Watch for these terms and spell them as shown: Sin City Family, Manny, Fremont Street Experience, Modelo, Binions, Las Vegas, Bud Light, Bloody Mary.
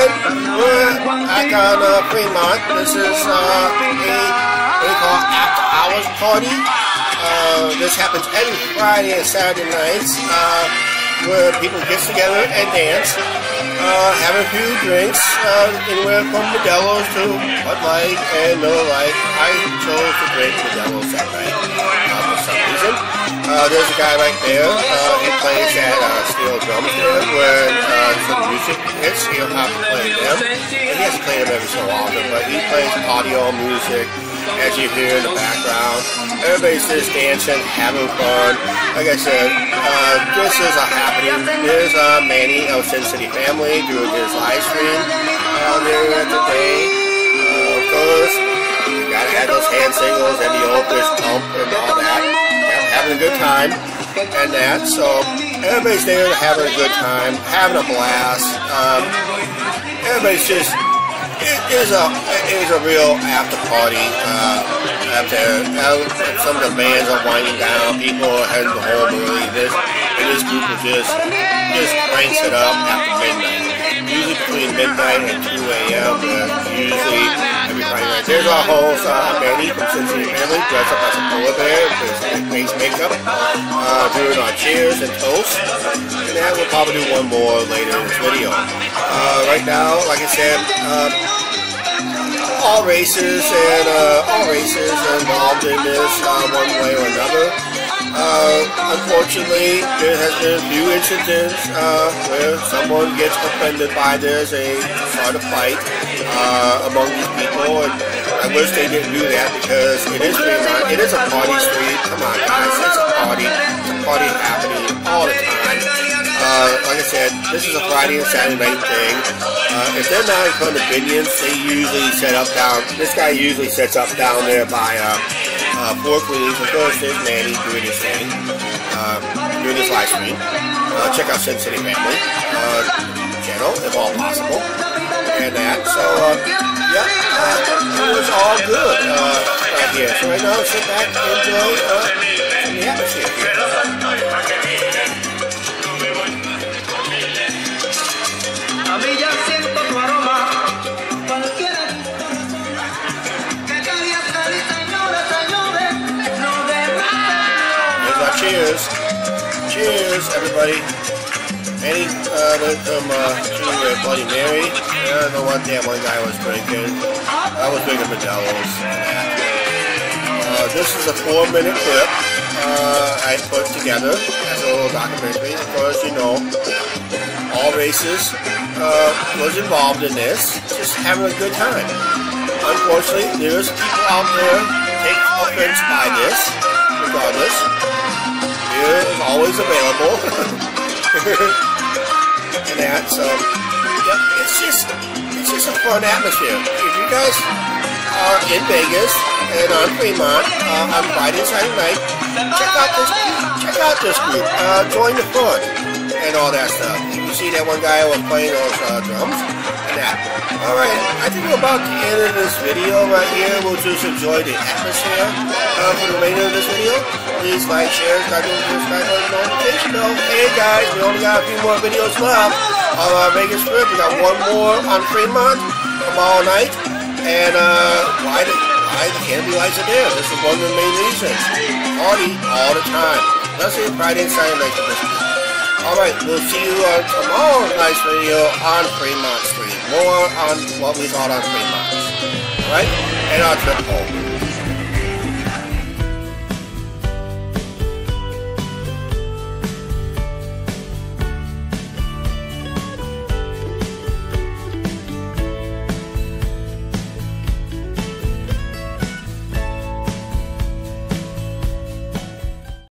good. We're at Fremont. This is what they call after hours party. This happens every Friday and Saturday nights, where people get together and dance, have a few drinks, anywhere from Modelo's to Bud Light and Miller Lite. I chose to drink Modelo's that night for some reason. There's a guy right there, he plays that steel drums there, where some music hits, he'll have to play them. And he has to play them every so often, but he plays audio music, as you hear in the background. Everybody's just dancing, having fun. Like I said, this is a happening. There's Manny of Sin City Family doing his live stream there today. Of course, you gotta have those hand signals and the old fist pump and all that. Having a good time and that, so everybody's there having a good time, having a blast. Everybody's just, it is a real after party up there. Some of the bands are winding down, people are heading to home early. This group of just cranks it up after midnight. Usually between midnight and 2 a.m. Usually everybody right there. There's our host, Manny from Sin City Family, dressed up as a polar bear with face makeup, doing our cheers and toast. And that we'll probably do one more later in this video. Right now, like I said, all races are involved in this one way or another. Unfortunately, there has been a few incidents where someone gets offended by this and start a fight among these people, and I wish they didn't do that, because it is a party street. Come on guys, it's a party. It's a party happening all the time. Like I said, this is a Friday and Saturday night thing. If they're not in front of Binions, they usually set up down. This guy usually sets up down there by Pork Relief. Of course, there's Manny doing his thing, doing his live stream. Check out Sin City Family channel, if all possible, and that. So, yeah, it was all good right here. So right now, sit back, enjoy the atmosphere here. Cheers. Cheers, everybody. Manny went from Bloody Mary. I don't know what that one guy was drinking. I was drinking Modelo's. This is a 4-minute clip I put together as a little documentary. Of course, you know, all races was involved in this. Just having a good time. Unfortunately, there's people out there taking offense by this, regardless. Beer is always available, and that, so, yep, it's just a fun atmosphere. If you guys are in Vegas and on Fremont on Friday and Saturday night, check out this group, join the fun, and all that stuff. You see that one guy was playing those drums, and that. Alright, I think we're about to end this video right here. We'll just enjoy the atmosphere for the remainder of this video. Please like, share, subscribe, and notification bell. Hey guys, we only got a few more videos left on our Vegas trip. We got one more on Fremont tomorrow night. And why the canopy lights are there? This is one of the main reasons. Party all the time. Let's see Friday and Saturday night. Alright, we'll see you on tomorrow's night's video on Fremont Street. More on what we thought on Fremont. Alright? And our trip home.